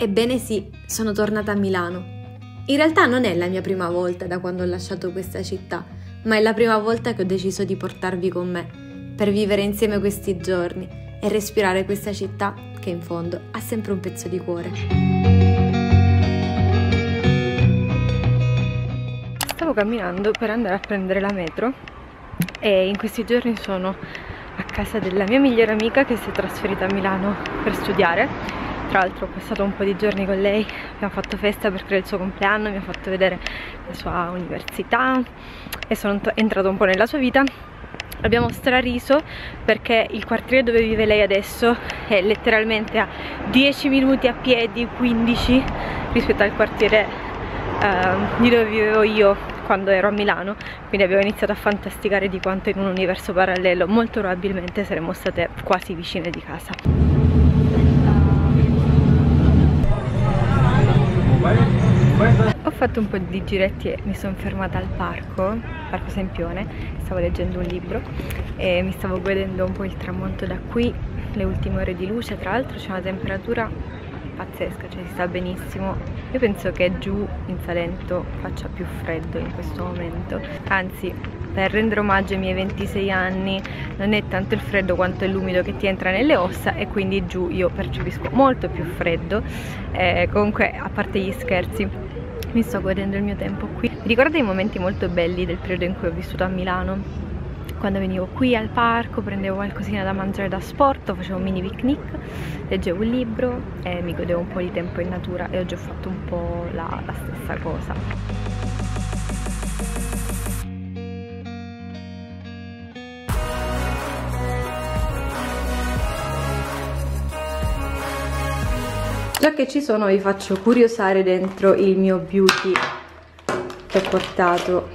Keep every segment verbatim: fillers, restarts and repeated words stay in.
Ebbene sì, sono tornata a Milano. In realtà non è la mia prima volta da quando ho lasciato questa città, ma è la prima volta che ho deciso di portarvi con me, per vivere insieme questi giorni e respirare questa città che in fondo ha sempre un pezzo di cuore. Stavo camminando per andare a prendere la metro e in questi giorni sono a casa della mia migliore amica che si è trasferita a Milano per studiare. Tra l'altro ho passato un po' di giorni con lei, abbiamo fatto festa perché era il suo compleanno, mi ha fatto vedere la sua università e sono entrato un po' nella sua vita. Abbiamo strariso perché il quartiere dove vive lei adesso è letteralmente a dieci minuti a piedi, quindici rispetto al quartiere eh, di dove vivevo io quando ero a Milano, quindi abbiamo iniziato a fantasticare di quanto in un universo parallelo molto probabilmente saremmo state quasi vicine di casa. Ho fatto un po' di giretti e mi sono fermata al parco, Parco Sempione, stavo leggendo un libro e mi stavo godendo un po' il tramonto da qui, le ultime ore di luce. Tra l'altro c'è una temperatura pazzesca, cioè si sta benissimo. Io penso che giù in Salento faccia più freddo in questo momento, anzi per rendere omaggio ai miei ventisei anni non è tanto il freddo quanto è l'umido che ti entra nelle ossa e quindi giù io percepisco molto più freddo. Eh, comunque, a parte gli scherzi, mi sto godendo il mio tempo qui. Mi ricordo i momenti molto belli del periodo in cui ho vissuto a Milano, quando venivo qui al parco, prendevo qualcosina da mangiare da sport, facevo un mini picnic, leggevo un libro e mi godevo un po' di tempo in natura, e oggi ho fatto un po' la, la stessa cosa. Già che ci sono vi faccio curiosare dentro il mio beauty che ho portato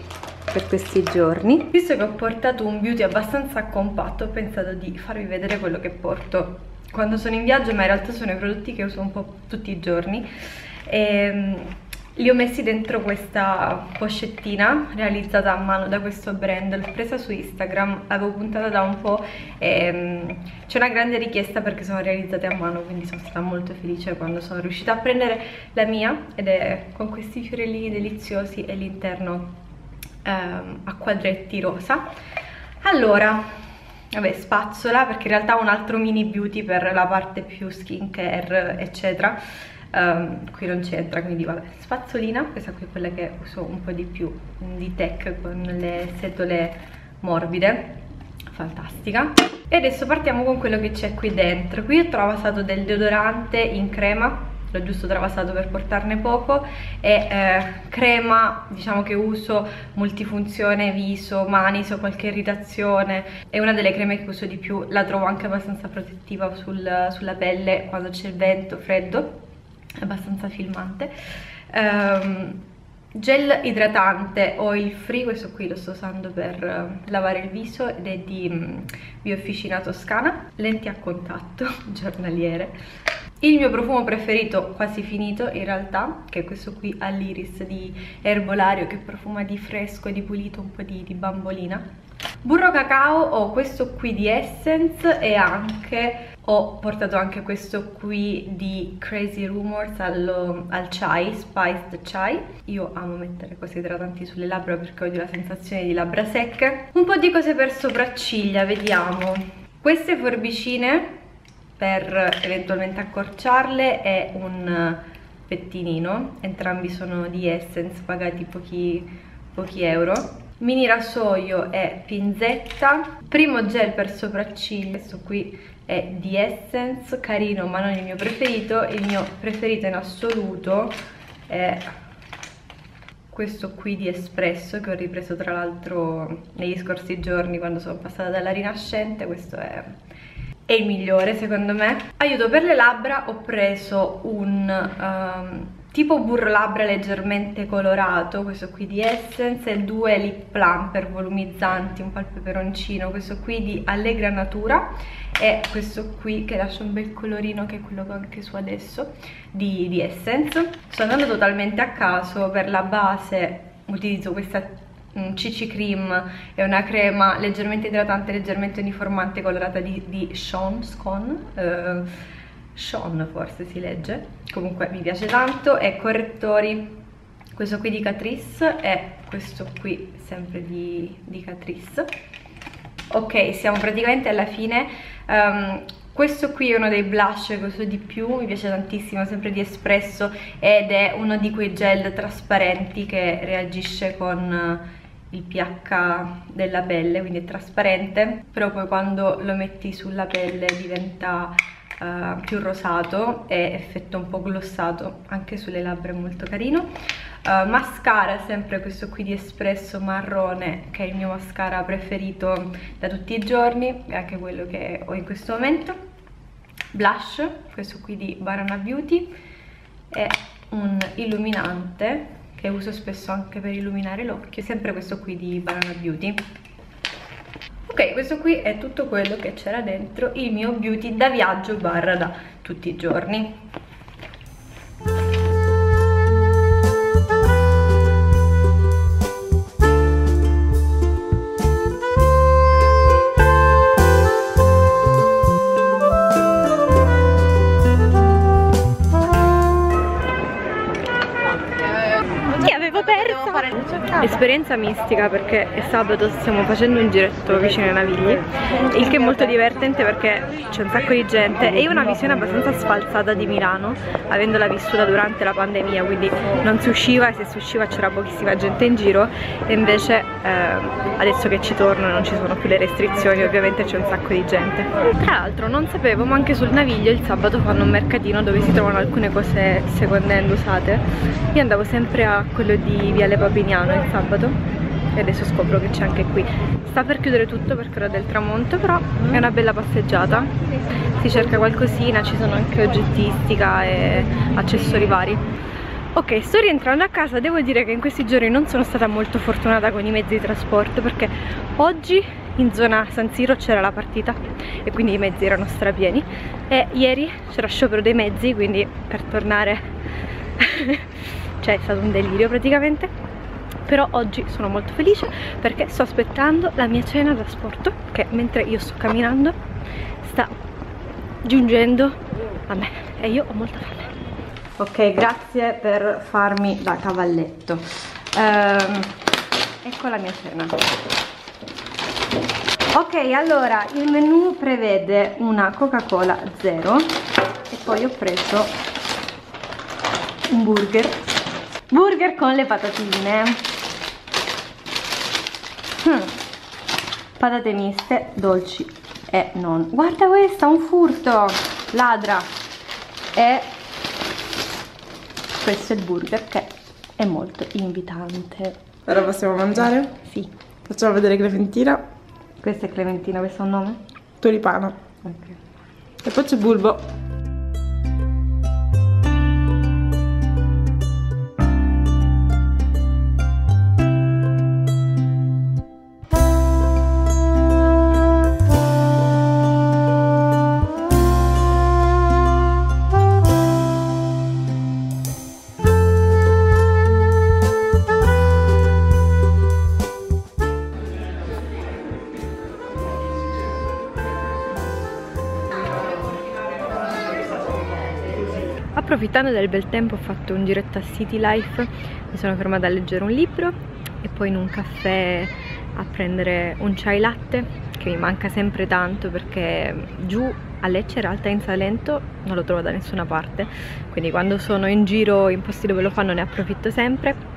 per questi giorni. Visto che ho portato un beauty abbastanza compatto, ho pensato di farvi vedere quello che porto quando sono in viaggio, ma in realtà sono i prodotti che uso un po' tutti i giorni. E li ho messi dentro questa pochettina realizzata a mano da questo brand, l'ho presa su Instagram, l'avevo puntata da un po', ehm, c'è una grande richiesta perché sono realizzate a mano, quindi sono stata molto felice quando sono riuscita a prendere la mia, ed è con questi fiorellini deliziosi e l'interno ehm, a quadretti rosa. Allora, vabbè, spazzola, perché in realtà ho un altro mini beauty per la parte più skincare eccetera. Um, qui non c'entra, quindi vabbè, spazzolina, questa qui è quella che uso un po' di più, di Tech, con le setole morbide, fantastica. E adesso partiamo con quello che c'è qui dentro. Qui ho travasato del deodorante in crema, l'ho giusto travasato per portarne poco, e eh, crema, diciamo che uso multifunzione viso, mani, se ho qualche irritazione. È una delle creme che uso di più, la trovo anche abbastanza protettiva sul, sulla pelle quando c'è il vento freddo, abbastanza filmante. Um, gel idratante, ho il Free, questo qui lo sto usando per uh, lavare il viso ed è di um, Biofficina Toscana. Lenti a contatto giornaliere. Il mio profumo preferito, quasi finito in realtà, che è questo qui all'iris di Erbolario, che profuma di fresco e di pulito, un po' di, di bambolina. Burro cacao, ho questo qui di Essence e anche ho portato anche questo qui di Crazy Rumors allo, al chai, spiced chai. Io amo mettere cose idratanti sulle labbra perché odio la sensazione di labbra secche. Un po' di cose per sopracciglia, vediamo. Queste forbicine per eventualmente accorciarle e un pettinino, entrambi sono di Essence, pagati pochi, pochi euro. Mini rasoio e pinzetta. Primo gel per sopracciglia, questo qui è di Essence, carino ma non il mio preferito. Il mio preferito in assoluto è questo qui di Espresso, che ho ripreso tra l'altro negli scorsi giorni quando sono passata dalla Rinascente. Questo è, è il migliore secondo me. Aiuto per le labbra, ho preso un um, tipo burro labbra leggermente colorato, questo qui di Essence, e due lip plumper volumizzanti, un palpeperoncino, questo qui di Allegra Natura e questo qui che lascia un bel colorino, che è quello che ho anche su adesso, di, di Essence. Sto andando totalmente a caso. Per la base utilizzo questa C C cream, è una crema leggermente idratante, leggermente uniformante, colorata di, di Shan's con... Eh, Shan forse si legge, comunque mi piace tanto. E correttori, questo qui di Catrice e questo qui sempre di, di Catrice. Ok, siamo praticamente alla fine. um, Questo qui è uno dei blush che uso di più, mi piace tantissimo, sempre di Espresso, ed è uno di quei gel trasparenti che reagisce con il pH della pelle, quindi è trasparente, però poi quando lo metti sulla pelle diventa uh, più rosato e effetto un po' glossato, anche sulle labbra è molto carino. Uh, mascara, sempre questo qui di Espresso marrone, che è il mio mascara preferito da tutti i giorni, è anche quello che ho in questo momento. Blush, questo qui di Banana Beauty, è un illuminante che uso spesso anche per illuminare l'occhio, sempre questo qui di Banana Beauty. Ok, questo qui è tutto quello che c'era dentro il mio beauty da viaggio barra da tutti i giorni. Esperienza mistica, perché è sabato, stiamo facendo un giretto vicino ai Navigli, il che è molto divertente perché c'è un sacco di gente e io ho una visione abbastanza sfalsata di Milano, avendola vissuta durante la pandemia, quindi non si usciva e se si usciva c'era pochissima gente in giro, e invece eh, adesso che ci torno non ci sono più le restrizioni, ovviamente c'è un sacco di gente. Tra l'altro non sapevo, ma anche sul Naviglio il sabato fanno un mercatino dove si trovano alcune cose second hand usate. Io andavo sempre a quello di Viale Papiniano il sabato e adesso scopro che c'è anche qui. Sta per chiudere tutto perché ora è del tramonto, però è una bella passeggiata, si cerca qualcosina, ci sono anche oggettistica e accessori vari. Ok, sto rientrando a casa, devo dire che in questi giorni non sono stata molto fortunata con i mezzi di trasporto, perché oggi in zona San Siro c'era la partita e quindi i mezzi erano strapieni, e ieri c'era sciopero dei mezzi, quindi per tornare cioè è stato un delirio praticamente. Però oggi sono molto felice perché sto aspettando la mia cena da sport, che mentre io sto camminando sta giungendo a me e io ho molta fame. Ok, grazie per farmi da cavalletto. Ehm, ecco la mia cena. Ok, allora il menù prevede una Coca-Cola zero e poi ho preso un burger. Burger con le patatine. Hmm. Patate miste, dolci e non. Guarda questa, un furto, ladra. E questo è il burger che è molto invitante. Ora possiamo mangiare? Sì. Facciamo vedere Clementina. Questa è Clementina, questo è un nome? Tulipano. Okay. E poi c'è Bulbo. Approfittando del bel tempo ho fatto un giretto a City Life, mi sono fermata a leggere un libro e poi in un caffè a prendere un chai latte, che mi manca sempre tanto perché giù a Lecce, in realtà in Salento, non lo trovo da nessuna parte, quindi quando sono in giro in posti dove lo fanno ne approfitto sempre.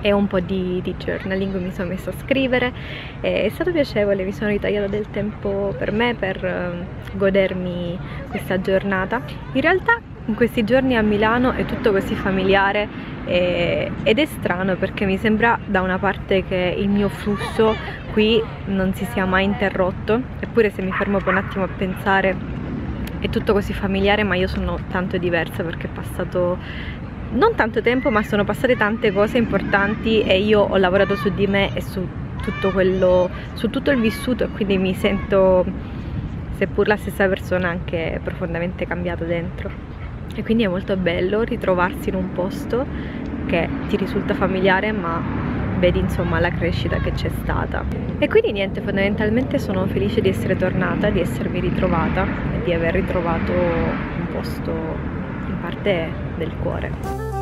E un po' di, di journaling, mi sono messa a scrivere, è stato piacevole, mi sono ritagliata del tempo per me, per godermi questa giornata. In realtà in questi giorni a Milano è tutto così familiare e, ed è strano, perché mi sembra da una parte che il mio flusso qui non si sia mai interrotto, eppure se mi fermo per un attimo a pensare è tutto così familiare, ma io sono tanto diversa perché è passato non tanto tempo, ma sono passate tante cose importanti e io ho lavorato su di me e su tutto quello, su tutto il vissuto, e quindi mi sento, seppur la stessa persona, anche profondamente cambiata dentro. E quindi è molto bello ritrovarsi in un posto che ti risulta familiare, ma vedi insomma la crescita che c'è stata. E quindi niente, fondamentalmente sono felice di essere tornata, di essermi ritrovata e di aver ritrovato posto in parte del cuore.